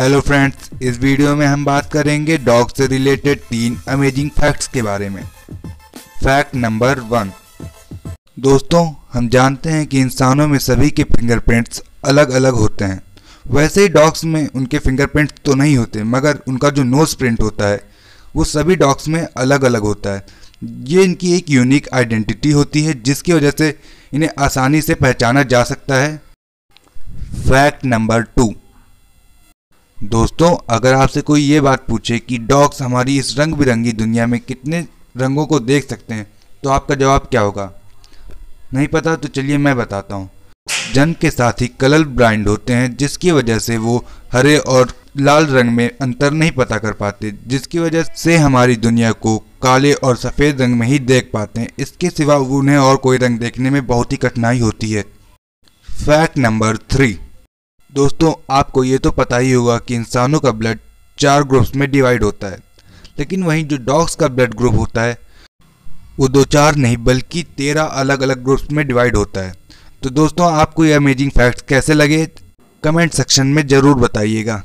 Hello friends, इस video में हम बात करेंगे डॉग से रिलेटेड 3 अमेजिंग फैक्ट्स के बारे में। Fact number 1। दोस्तों, हम जानते हैं कि इंसानों में सभी के फिंगरप्रिंट्स अलग अलग होते हैं। वैसे ही डॉग्स में उनके फिंगरप्रिंट्स तो नहीं होते, मगर उनका जो नोज प्रिंट होता है वो सभी डॉग्स में अलग अलग होता है। ये इनकी एक यूनिक आइडेंटिटी होती है, जिसकी वजह से इन्हें आसानी से पहचाना जा सकता है। Fact number 2। दोस्तों, अगर आपसे कोई ये बात पूछे कि डॉग्स हमारी इस रंग बिरंगी दुनिया में कितने रंगों को देख सकते हैं, तो आपका जवाब क्या होगा? नहीं पता? तो चलिए मैं बताता हूँ। जन्म के साथ ही कलर ब्लाइंड होते हैं, जिसकी वजह से वो हरे और लाल रंग में अंतर नहीं पता कर पाते, जिसकी वजह से हमारी दुनिया को काले और सफ़ेद रंग में ही देख पाते हैं। इसके सिवा उन्हें और कोई रंग देखने में बहुत ही कठिनाई होती है। Fact number 3। दोस्तों, आपको ये तो पता ही होगा कि इंसानों का ब्लड 4 ग्रुप्स में डिवाइड होता है, लेकिन वहीं जो डॉग्स का ब्लड ग्रुप होता है वो 2-4 नहीं बल्कि 13 अलग अलग ग्रुप्स में डिवाइड होता है। तो दोस्तों, आपको ये अमेजिंग फैक्ट्स कैसे लगे, कमेंट सेक्शन में ज़रूर बताइएगा।